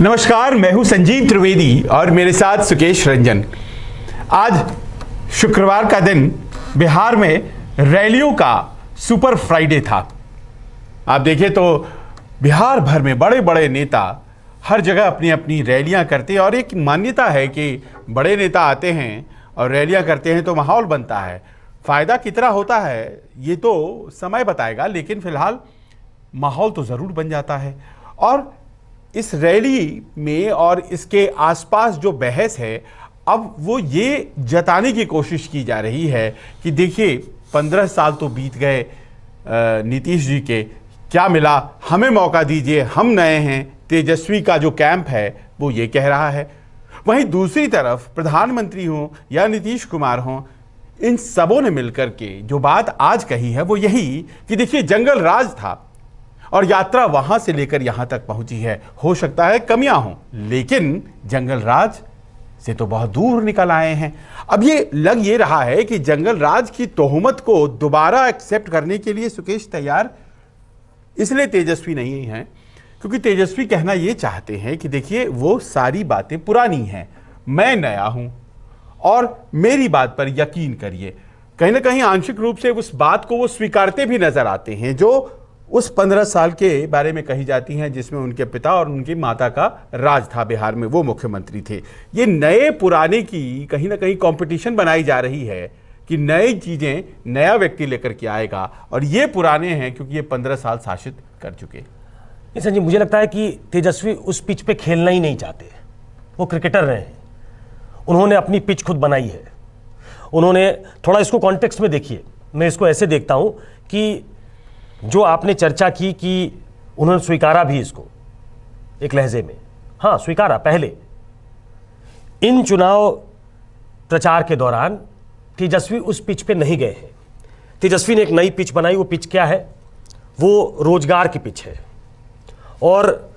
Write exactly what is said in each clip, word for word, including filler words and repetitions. नमस्कार, मैं हूं संजीव त्रिवेदी और मेरे साथ सुकेश रंजन। आज शुक्रवार का दिन बिहार में रैलियों का सुपर फ्राइडे था। आप देखें तो बिहार भर में बड़े बड़े नेता हर जगह अपनी अपनी रैलियां करते हैं और एक मान्यता है कि बड़े नेता आते हैं और रैलियां करते हैं तो माहौल बनता है। फ़ायदा कितना होता है ये तो समय बताएगा, लेकिन फ़िलहाल माहौल तो ज़रूर बन जाता है। और इस रैली में और इसके आसपास जो बहस है, अब वो ये जताने की कोशिश की जा रही है कि देखिए पंद्रह साल तो बीत गए नीतीश जी के, क्या मिला, हमें मौका दीजिए, हम नए हैं। तेजस्वी का जो कैंप है वो ये कह रहा है। वहीं दूसरी तरफ प्रधानमंत्री हों या नीतीश कुमार हों, इन सबों ने मिलकर के जो बात आज कही है वो यही कि देखिए जंगल राज था और यात्रा वहां से लेकर यहां तक पहुंची है। हो सकता है कमियां हों, लेकिन जंगल राज से तो बहुत दूर निकल आए हैं। अब ये लग ये रहा है कि जंगल राज की तोहमत को दोबारा एक्सेप्ट करने के लिए सुकेश तैयार इसलिए तेजस्वी नहीं हैं क्योंकि तेजस्वी कहना ये चाहते हैं कि देखिए वो सारी बातें पुरानी हैं, मैं नया हूँ और मेरी बात पर यकीन करिए। कहीं ना कहीं आंशिक रूप से उस बात को वो स्वीकारते भी नजर आते हैं जो उस पंद्रह साल के बारे में कही जाती हैं जिसमें उनके पिता और उनकी माता का राज था बिहार में, वो मुख्यमंत्री थे। ये नए पुराने की कहीं ना कहीं कॉम्पिटिशन बनाई जा रही है कि नई चीज़ें नया व्यक्ति लेकर के आएगा और ये पुराने हैं क्योंकि ये पंद्रह साल शासित कर चुके हैं। संजीव, मुझे लगता है कि तेजस्वी उस पिच पे खेलना ही नहीं चाहते। वो क्रिकेटर रहे हैं, उन्होंने अपनी पिच खुद बनाई है। उन्होंने थोड़ा इसको कॉन्टेक्स्ट में देखिए, मैं इसको ऐसे देखता हूँ कि जो आपने चर्चा की कि उन्होंने स्वीकारा भी इसको एक लहजे में, हाँ स्वीकारा। पहले इन चुनाव प्रचार के दौरान तेजस्वी उस पिच पे नहीं गए हैं। तेजस्वी ने एक नई पिच बनाई, वो पिच क्या है? वो रोजगार की पिच है और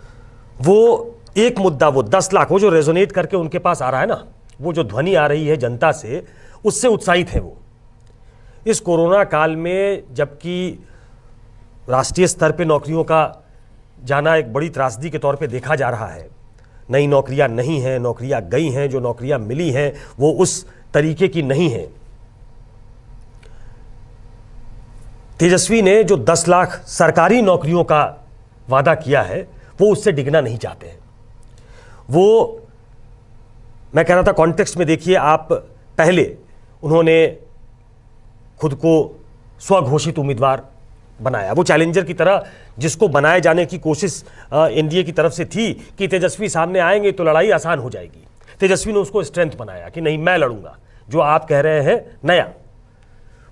वो एक मुद्दा, वो दस लाख, वो जो रेजोनेट करके उनके पास आ रहा है ना, वो जो ध्वनि आ रही है जनता से, उससे उत्साहित है वो। इस कोरोना काल में जबकि राष्ट्रीय स्तर पे नौकरियों का जाना एक बड़ी त्रासदी के तौर पे देखा जा रहा है, नई नौकरियाँ नहीं हैं, नौकरियाँ गई हैं, जो नौकरियाँ मिली हैं वो उस तरीके की नहीं हैं। तेजस्वी ने जो दस लाख सरकारी नौकरियों का वादा किया है वो उससे डिगना नहीं चाहते हैं। वो मैं कह रहा था कॉन्टेक्स्ट में देखिए आप, पहले उन्होंने खुद को स्वघोषित उम्मीदवार बनाया, वो चैलेंजर की तरह जिसको बनाए जाने की कोशिश एनडीए की तरफ से थी कि तेजस्वी सामने आएंगे तो लड़ाई आसान हो जाएगी। तेजस्वी ने उसको स्ट्रेंथ बनाया कि नहीं मैं लड़ूंगा, जो आप कह रहे हैं नया।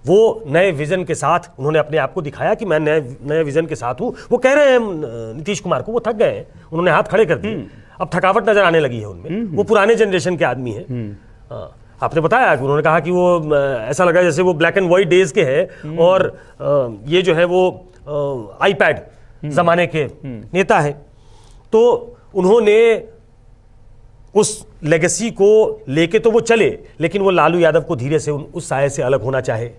वो नए विजन के साथ उन्होंने अपने आप को दिखाया कि मैं नए नए विजन के साथ हूँ। वो कह रहे हैं नीतीश कुमार को, वो थक गए हैं, उन्होंने हाथ खड़े कर दिए, अब थकावट नजर आने लगी है उनमें। वो पुराने जनरेशन के आदमी हैं। आपने बताया कि उन्होंने कहा कि वो ऐसा लगा जैसे वो ब्लैक एंड वाइट डेज के हैं और ये जो है वो आईपैड जमाने के नेता है। तो उन्होंने उस लेगेसी को लेके तो वो चले, लेकिन वो लालू यादव को धीरे से उस साये से अलग होना चाहे,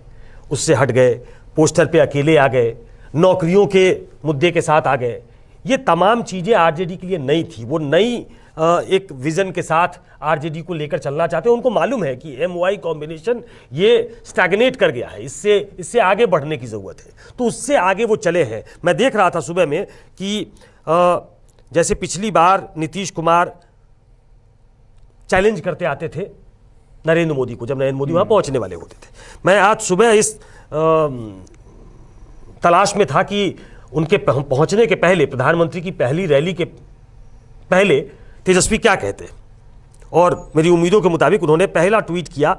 उससे हट गए, पोस्टर पे अकेले आ गए, नौकरियों के मुद्दे के साथ आ गए। ये तमाम चीज़ें आरजेडी के लिए नई थी। वो नई एक विज़न के साथ आरजेडी को लेकर चलना चाहते हैं। उनको मालूम है कि एम वाई कॉम्बिनेशन ये स्टैगनेट कर गया है, इससे इससे आगे बढ़ने की ज़रूरत है, तो उससे आगे वो चले हैं। मैं देख रहा था सुबह में कि आ, जैसे पिछली बार नीतीश कुमार चैलेंज करते आते थे नरेंद्र मोदी को, जब नरेंद्र मोदी वहाँ पहुँचने वाले होते थे। मैं आज सुबह इस तलाश में था कि उनके पहुँचने के पहले, प्रधानमंत्री की पहली रैली के पहले तेजस्वी क्या कहते हैं, और मेरी उम्मीदों के मुताबिक उन्होंने पहला ट्वीट किया,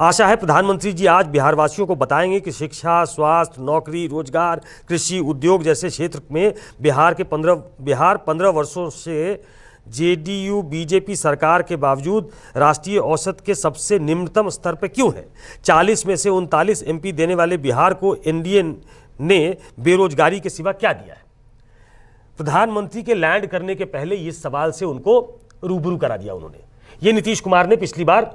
आशा है प्रधानमंत्री जी आज बिहारवासियों को बताएंगे कि शिक्षा, स्वास्थ्य, नौकरी, रोजगार, कृषि, उद्योग जैसे क्षेत्र में बिहार के पंद्रह बिहार पंद्रह वर्षों से जेडीयू बीजेपी सरकार के बावजूद राष्ट्रीय औसत के सबसे निम्नतम स्तर पर क्यों है। चालीस में से उनतालीस एमपी देने वाले बिहार को एनडीए ने बेरोजगारी के सिवा क्या दिया है। प्रधानमंत्री के लैंड करने के पहले इस सवाल से उनको रूबरू करा दिया उन्होंने। ये नीतीश कुमार ने पिछली बार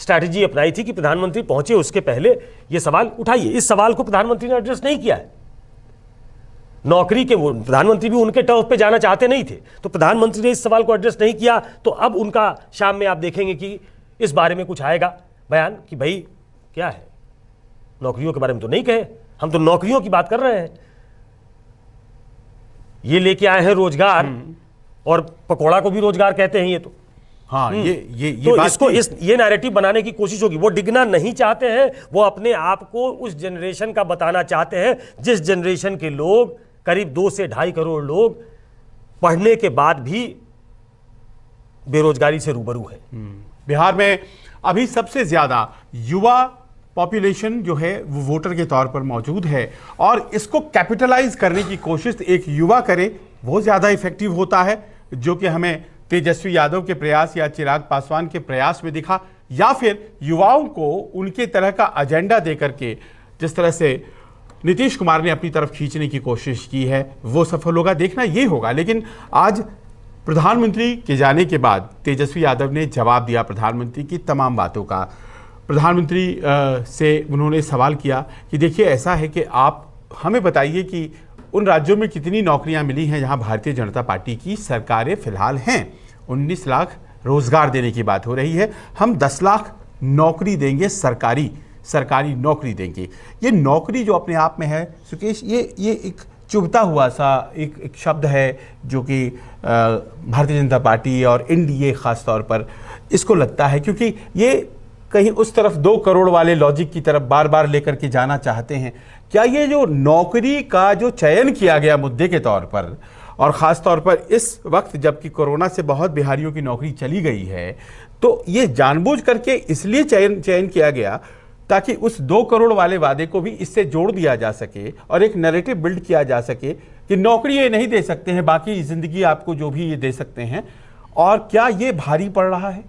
स्ट्रैटेजी अपनाई थी कि प्रधानमंत्री पहुंचे उसके पहले ये सवाल उठाइए। इस सवाल को प्रधानमंत्री ने एड्रेस नहीं किया है। नौकरी के, वो प्रधानमंत्री भी उनके टर्फ पे जाना चाहते नहीं थे, तो प्रधानमंत्री ने इस सवाल को एड्रेस नहीं किया। तो अब उनका शाम में आप देखेंगे कि इस बारे में कुछ आएगा बयान कि भाई क्या है, नौकरियों के बारे में तो नहीं कहे, हम तो नौकरियों की बात कर रहे हैं। ये लेके आए हैं रोजगार, और पकौड़ा को भी रोजगार कहते हैं ये तो। हाँ, ये ये ये तो बात इसको इस ये नैरेटिव बनाने की कोशिश होगी। वो डिगना नहीं चाहते हैं, वो अपने आप को उस जनरेशन का बताना चाहते हैं जिस जनरेशन के लोग, करीब दो से ढाई करोड़ लोग पढ़ने के बाद भी बेरोजगारी से रूबरू है। बिहार में अभी सबसे ज्यादा युवा पॉपुलेशन जो है वो वोटर के तौर पर मौजूद है, और इसको कैपिटलाइज करने की कोशिश एक युवा करे वो ज्यादा इफेक्टिव होता है, जो कि हमें तेजस्वी यादव के प्रयास या चिराग पासवान के प्रयास में दिखा, या फिर युवाओं को उनके तरह का एजेंडा दे करके जिस तरह से नीतीश कुमार ने अपनी तरफ खींचने की कोशिश की है वो सफल होगा, देखना ये होगा। लेकिन आज प्रधानमंत्री के जाने के बाद तेजस्वी यादव ने जवाब दिया प्रधानमंत्री की तमाम बातों का। प्रधानमंत्री से उन्होंने सवाल किया कि देखिए ऐसा है कि आप हमें बताइए कि उन राज्यों में कितनी नौकरियां मिली हैं जहां भारतीय जनता पार्टी की सरकारें फिलहाल हैं। उन्नीस लाख रोजगार देने की बात हो रही है, हम दस लाख नौकरी देंगे, सरकारी सरकारी नौकरी देंगे। ये नौकरी जो अपने आप में है सुकेश, ये ये एक चुभता हुआ सा एक एक शब्द है जो कि भारतीय जनता पार्टी और एन डी ए खास तौर पर इसको लगता है, क्योंकि ये कहीं उस तरफ दो करोड़ वाले लॉजिक की तरफ बार बार लेकर के जाना चाहते हैं। क्या ये जो नौकरी का जो चयन किया गया मुद्दे के तौर पर, और ख़ास तौर पर इस वक्त जबकि कोरोना से बहुत बिहारियों की नौकरी चली गई है, तो ये जानबूझ करके इसलिए चयन चयन किया गया ताकि उस दो करोड़ वाले वादे को भी इससे जोड़ दिया जा सके और एक नैरेटिव बिल्ड किया जा सके कि नौकरी ये नहीं दे सकते हैं, बाकी ज़िंदगी आपको जो भी ये दे सकते हैं। और क्या ये भारी पड़ रहा है?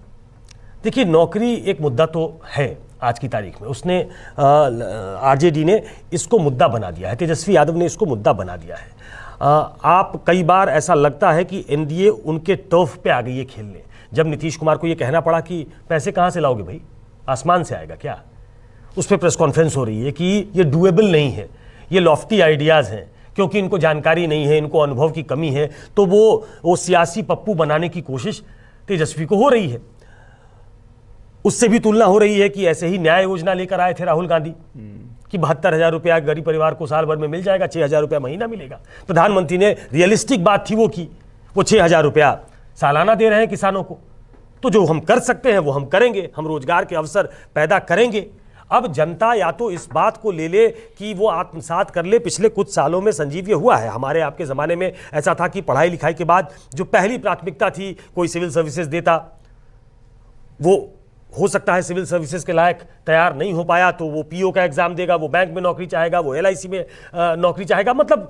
देखिए, नौकरी एक मुद्दा तो है आज की तारीख में, उसने आर जे डी ने इसको मुद्दा बना दिया है, तेजस्वी यादव ने इसको मुद्दा बना दिया है। आ, आप कई बार ऐसा लगता है कि एन डी ए उनके टर्फ पे आ गई है खेलने, जब नीतीश कुमार को ये कहना पड़ा कि पैसे कहाँ से लाओगे भाई, आसमान से आएगा क्या। उस पर प्रेस कॉन्फ्रेंस हो रही है कि ये डूएबल नहीं है, ये लॉफ्टी आइडियाज़ हैं, क्योंकि इनको जानकारी नहीं है, इनको अनुभव की कमी है, तो वो वो सियासी पप्पू बनाने की कोशिश तेजस्वी को हो रही है। उससे भी तुलना हो रही है कि ऐसे ही न्याय योजना लेकर आए थे राहुल गांधी कि बहत्तर हजार रुपया गरीब परिवार को साल भर में मिल जाएगा, छः हजार रुपया महीना मिलेगा। प्रधानमंत्री ने रियलिस्टिक बात थी वो की, वो छः हजार रुपया सालाना दे रहे हैं किसानों को, तो जो हम कर सकते हैं वो हम करेंगे, हम रोजगार के अवसर पैदा करेंगे। अब जनता या तो इस बात को ले ले कि वो आत्मसात कर ले, पिछले कुछ सालों में संजीव ये हुआ है, हमारे आपके ज़माने में ऐसा था कि पढ़ाई लिखाई के बाद जो पहली प्राथमिकता थी, कोई सिविल सर्विसेज देता, वो हो सकता है सिविल सर्विसेज के लायक तैयार नहीं हो पाया तो वो पी ओ का एग्ज़ाम देगा, वो बैंक में नौकरी चाहेगा, वो एल आई सी में नौकरी चाहेगा, मतलब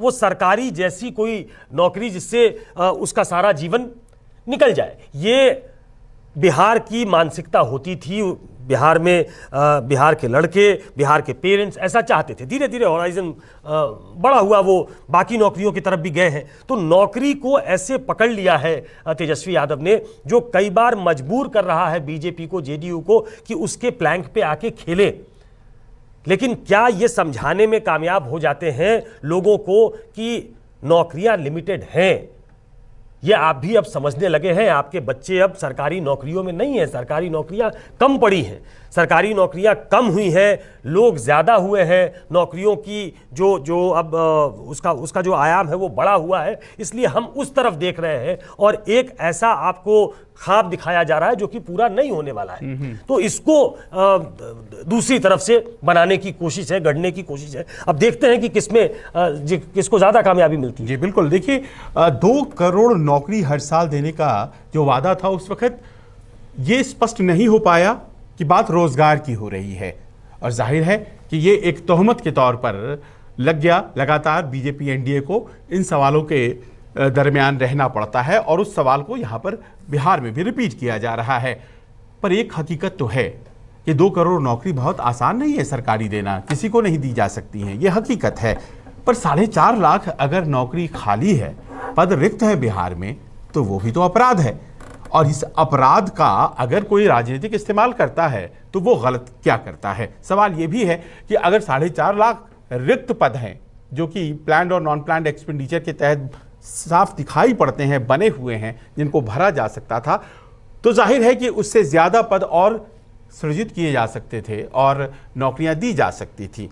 वो सरकारी जैसी कोई नौकरी जिससे उसका सारा जीवन निकल जाए। ये बिहार की मानसिकता होती थी, बिहार में बिहार के लड़के, बिहार के पेरेंट्स ऐसा चाहते थे। धीरे धीरे होराइजन बड़ा हुआ, वो बाकी नौकरियों की तरफ भी गए हैं। तो नौकरी को ऐसे पकड़ लिया है तेजस्वी यादव ने, जो कई बार मजबूर कर रहा है बी जे पी को, जे डी यू को कि उसके प्लैंक पे आके खेले। लेकिन क्या ये समझाने में कामयाब हो जाते हैं लोगों को कि नौकरियाँ लिमिटेड हैं? ये आप भी अब समझने लगे हैं, आपके बच्चे अब सरकारी नौकरियों में नहीं हैं, सरकारी नौकरियां कम पड़ी हैं, सरकारी नौकरियां कम हुई हैं, लोग ज़्यादा हुए हैं, नौकरियों की जो जो अब उसका उसका जो आयाम है वो बड़ा हुआ है, इसलिए हम उस तरफ देख रहे हैं। और एक ऐसा आपको ख्वाब दिखाया जा रहा है जो कि पूरा नहीं होने वाला है, तो इसको दूसरी तरफ से बनाने की कोशिश है, गढ़ने की कोशिश है। अब देखते हैं कि किसमें किसको ज़्यादा कामयाबी मिलती है। जी बिल्कुल, देखिए दो करोड़ नौकरी हर साल देने का जो वादा था उस वक्त ये स्पष्ट नहीं हो पाया कि बात रोजगार की हो रही है, और जाहिर है कि ये एक तोहमत के तौर पर लग गया। लगातार B J P N D A को इन सवालों के दरमियान रहना पड़ता है, और उस सवाल को यहाँ पर बिहार में भी रिपीट किया जा रहा है। पर एक हकीकत तो है कि दो करोड़ नौकरी बहुत आसान नहीं है सरकारी देना, किसी को नहीं दी जा सकती है, ये हकीकत है। पर साढ़े चार लाख अगर नौकरी खाली है, पद रिक्त है बिहार में, तो वो भी तो अपराध है, और इस अपराध का अगर कोई राजनीतिक इस्तेमाल करता है तो वो गलत क्या करता है। सवाल ये भी है कि अगर साढ़े चार लाख रिक्त पद हैं जो कि प्लान्ड और नॉन प्लान्ड एक्सपेंडिचर के तहत साफ दिखाई पड़ते हैं, बने हुए हैं, जिनको भरा जा सकता था, तो जाहिर है कि उससे ज़्यादा पद और सृजित किए जा सकते थे और नौकरियां दी जा सकती थी।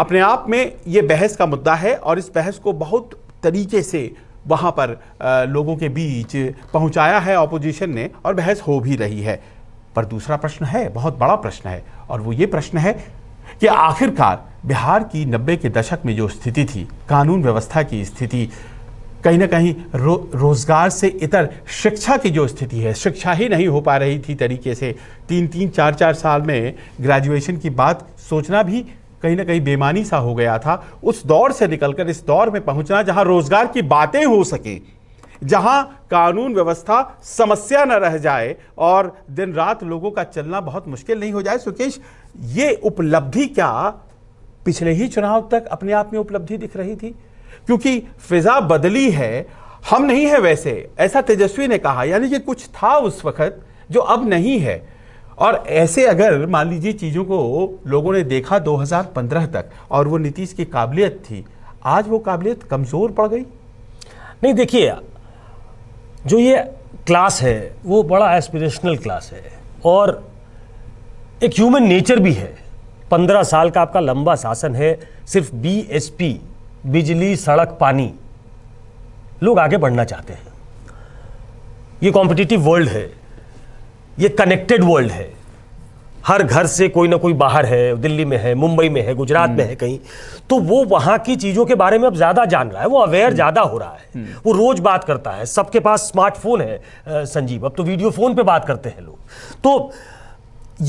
अपने आप में ये बहस का मुद्दा है और इस बहस को बहुत तरीके से वहाँ पर आ, लोगों के बीच पहुँचाया है ऑपोजिशन ने और बहस हो भी रही है। पर दूसरा प्रश्न है, बहुत बड़ा प्रश्न है, और वो ये प्रश्न है कि आखिरकार बिहार की नब्बे के दशक में जो स्थिति थी, कानून व्यवस्था की स्थिति, कहीं ना कहीं रो, रोजगार से इतर शिक्षा की जो स्थिति है, शिक्षा ही नहीं हो पा रही थी तरीके से, तीन तीन चार चार साल में ग्रेजुएशन की बात सोचना भी कहीं ना कहीं बेमानी सा हो गया था। उस दौर से निकलकर इस दौर में पहुंचना जहां रोजगार की बातें हो सकें, जहां कानून व्यवस्था समस्या न रह जाए और दिन रात लोगों का चलना बहुत मुश्किल नहीं हो जाए। सुकेश, ये उपलब्धि क्या पिछले ही चुनाव तक अपने आप में उपलब्धि दिख रही थी? क्योंकि फिजा बदली है, हम नहीं है वैसे, ऐसा तेजस्वी ने कहा, यानी कि कुछ था उस वक्त जो अब नहीं है। और ऐसे अगर मान लीजिए चीज़ों को लोगों ने देखा दो हज़ार पंद्रह तक, और वो नीतीश की काबिलियत थी, आज वो काबिलियत कमज़ोर पड़ गई? नहीं, देखिए, जो ये क्लास है वो बड़ा एस्पिरेशनल क्लास है और एक ह्यूमन नेचर भी है। पंद्रह साल का आपका लंबा शासन है, सिर्फ बी एस पी, बिजली, सड़क, पानी, लोग आगे बढ़ना चाहते हैं। ये कॉम्पिटिटिव वर्ल्ड है, ये कनेक्टेड वर्ल्ड है, हर घर से कोई ना कोई बाहर है, दिल्ली में है, मुंबई में है, गुजरात में है कहीं, तो वो वहाँ की चीज़ों के बारे में अब ज़्यादा जान रहा है, वो अवेयर ज़्यादा हो रहा है, वो रोज़ बात करता है, सबके पास स्मार्टफोन है। संजीव, अब तो वीडियो फ़ोन पे बात करते हैं लोग। तो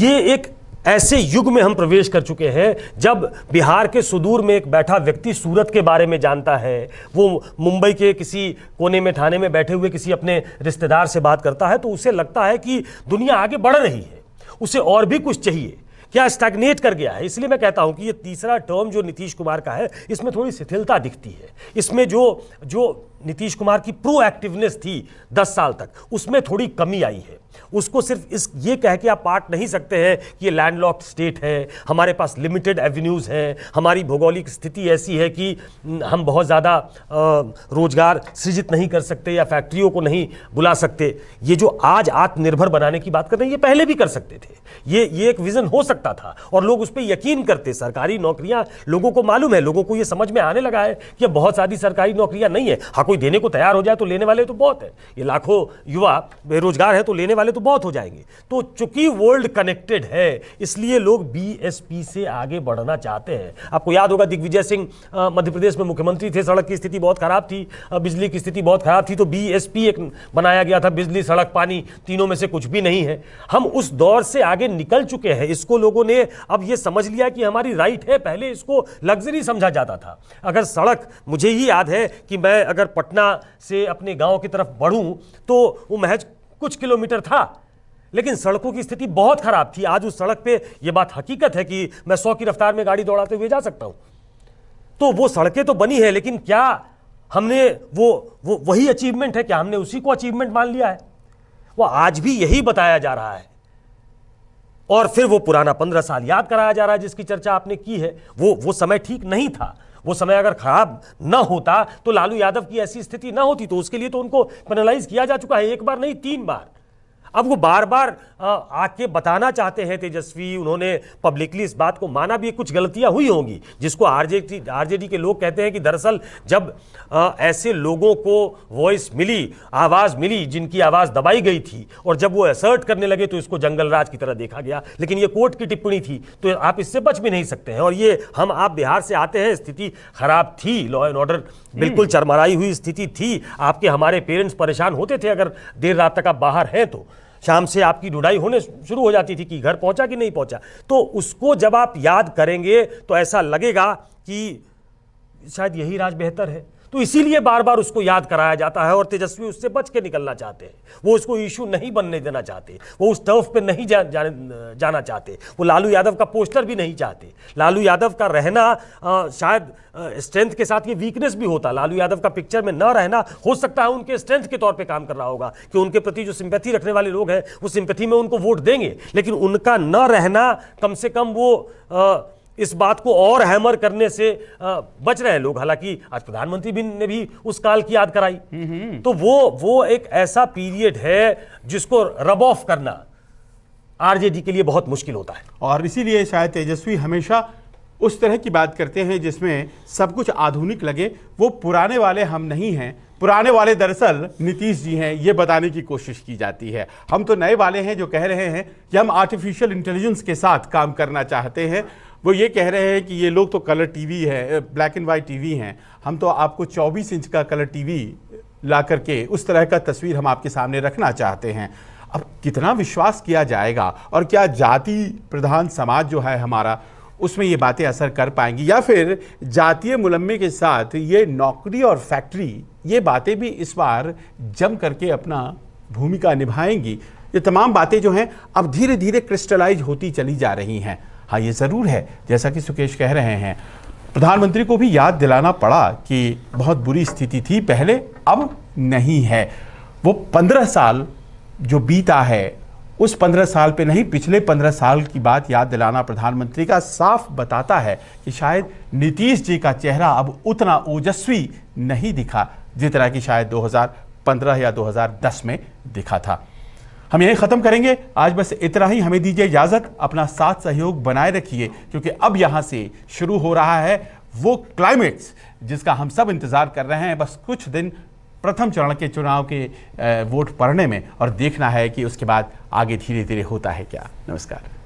ये एक ऐसे युग में हम प्रवेश कर चुके हैं जब बिहार के सुदूर में एक बैठा व्यक्ति सूरत के बारे में जानता है, वो मुंबई के किसी कोने में, थाने में बैठे हुए किसी अपने रिश्तेदार से बात करता है, तो उसे लगता है कि दुनिया आगे बढ़ रही है, उसे और भी कुछ चाहिए, क्या स्टैग्नेट कर गया है। इसलिए मैं कहता हूं कि ये तीसरा टर्म जो नीतीश कुमार का है, इसमें थोड़ी शिथिलता दिखती है, इसमें जो जो नीतीश कुमार की प्रोएक्टिवनेस थी दस साल तक, उसमें थोड़ी कमी आई है। उसको सिर्फ इस ये कह के आप बांट नहीं सकते हैं कि ये लैंडलॉक्ड स्टेट है, हमारे पास लिमिटेड एवेन्यूज़ हैं, हमारी भौगोलिक स्थिति ऐसी है कि हम बहुत ज़्यादा रोजगार सृजित नहीं कर सकते या फैक्ट्रियों को नहीं बुला सकते। ये जो आज आत्मनिर्भर बनाने की बात कर रहे हैं, ये पहले भी कर सकते थे, ये ये एक विज़न हो सकता था और लोग उस पर यकीन करते। सरकारी नौकरियाँ, लोगों को मालूम है, लोगों को ये समझ में आने लगा है कि बहुत सारी सरकारी नौकरियाँ नहीं है। हाँ, कोई देने को तैयार हो जाए तो लेने वाले तो बहुत है, ये लाखों युवा बेरोजगार है तो लेने वाले तो बहुत हो जाएंगे। तो चूंकि वर्ल्ड कनेक्टेड है, इसलिए लोग बी एस पी से आगे बढ़ना चाहते हैं। आपको याद होगा, दिग्विजय सिंह मध्य प्रदेश में मुख्यमंत्री थे, सड़क की स्थिति बहुत खराब थी, बिजली की स्थिति बहुत खराब थी, तो बी एस पी एक बनाया गया था, बिजली, सड़क, पानी, तीनों में से कुछ भी नहीं है। हम उस दौर से आगे निकल चुके हैं, इसको लोगों ने अब यह समझ लिया कि हमारी राइट है। पहले इसको लग्जरी समझा जाता था। अगर सड़क, मुझे ही याद है कि मैं अगर पटना से अपने गांव की तरफ बढ़ूं तो वो महज कुछ किलोमीटर था, लेकिन सड़कों की स्थिति बहुत खराब थी। आज उस सड़क पे, ये बात हकीकत है कि मैं सौ की रफ्तार में गाड़ी दौड़ाते हुए जा सकता हूँ। तो वो सड़कें तो बनी है, लेकिन क्या हमने वो वो वही अचीवमेंट है, क्या हमने उसी को अचीवमेंट मान लिया है? वो आज भी यही बताया जा रहा है और फिर वो पुराना पंद्रह साल याद कराया जा रहा है जिसकी चर्चा आपने की है। वो वो समय ठीक नहीं था, वो समय अगर खराब ना होता तो लालू यादव की ऐसी स्थिति ना होती। तो उसके लिए तो उनको पेनलाइज किया जा चुका है, एक बार नहीं तीन बार। अब वो बार बार आके बताना चाहते हैं तेजस्वी, उन्होंने पब्लिकली इस बात को माना भी, कुछ गलतियां हुई होंगी जिसको आरजेडी आरजेडी के लोग कहते हैं कि दरअसल जब आ, ऐसे लोगों को वॉइस मिली, आवाज़ मिली, जिनकी आवाज़ दबाई गई थी, और जब वो असर्ट करने लगे तो इसको जंगल राज की तरह देखा गया। लेकिन ये कोर्ट की टिप्पणी थी, तो आप इससे बच भी नहीं सकते हैं। और ये हम आप बिहार से आते हैं, स्थिति खराब थी, लॉ एंड ऑर्डर बिल्कुल चरमराई हुई स्थिति थी। आपके हमारे पेरेंट्स परेशान होते थे, अगर देर रात तक आप बाहर हैं तो शाम से आपकी ढूंढाई होने शुरू हो जाती थी कि घर पहुंचा कि नहीं पहुंचा। तो उसको जब आप याद करेंगे तो ऐसा लगेगा कि शायद यही राज बेहतर है। तो इसीलिए बार बार उसको याद कराया जाता है और तेजस्वी उससे बच के निकलना चाहते हैं। वो उसको इशू नहीं बनने देना चाहते, वो उस टर्फ पे नहीं जा, जा, जाना चाहते, वो लालू यादव का पोस्टर भी नहीं चाहते। लालू यादव का रहना आ, शायद स्ट्रेंथ के साथ ये वीकनेस भी होता। लालू यादव का पिक्चर में ना रहना हो सकता है उनके स्ट्रेंथ के तौर पर काम कर रहा होगा कि उनके प्रति जो सिंपैथी रखने वाले लोग हैं वो सिंपैथी में उनको वोट देंगे, लेकिन उनका न रहना कम से कम वो आ, इस बात को और हैमर करने से बच रहे हैं लोग। हालांकि आज प्रधानमंत्री भी ने भी उस काल की याद कराई। तो वो वो एक ऐसा पीरियड है जिसको रब ऑफ करना आरजेडी के लिए बहुत मुश्किल होता है, और इसीलिए शायद तेजस्वी हमेशा उस तरह की बात करते हैं जिसमें सब कुछ आधुनिक लगे। वो पुराने वाले हम नहीं हैं, पुराने वाले दरअसल नीतीश जी हैं, ये बताने की कोशिश की जाती है। हम तो नए वाले हैं जो कह रहे हैं कि हम आर्टिफिशियल इंटेलिजेंस के साथ काम करना चाहते हैं। वो ये कह रहे हैं कि ये लोग तो कलर टीवी है, ब्लैक एंड वाइट टीवी हैं, हम तो आपको चौबीस इंच का कलर टीवी ला करके उस तरह का तस्वीर हम आपके सामने रखना चाहते हैं। अब कितना विश्वास किया जाएगा और क्या जाति प्रधान समाज जो है हमारा उसमें ये बातें असर कर पाएंगी, या फिर जातीय मुलम्मे के साथ ये नौकरी और फैक्ट्री ये बातें भी इस बार जम करके अपना भूमिका निभाएंगी। ये तमाम बातें जो हैं अब धीरे धीरे क्रिस्टलाइज होती चली जा रही हैं। हाँ, ये ज़रूर है जैसा कि सुकेश कह रहे हैं प्रधानमंत्री को भी याद दिलाना पड़ा कि बहुत बुरी स्थिति थी पहले, अब नहीं है। वो पंद्रह साल जो बीता है उस पंद्रह साल पे नहीं, पिछले पंद्रह साल की बात याद दिलाना प्रधानमंत्री का साफ बताता है कि शायद नीतीश जी का चेहरा अब उतना ओजस्वी नहीं दिखा जितना कि शायद दो हज़ार पंद्रह या दो हज़ार दस में दिखा था। हम यही ख़त्म करेंगे आज, बस इतना ही। हमें दीजिए इजाज़त, अपना साथ सहयोग बनाए रखिए, क्योंकि अब यहाँ से शुरू हो रहा है वो क्लाइमेक्स जिसका हम सब इंतज़ार कर रहे हैं। बस कुछ दिन प्रथम चरण के चुनाव के वोट पड़ने में, और देखना है कि उसके बाद आगे धीरे धीरे होता है क्या। नमस्कार।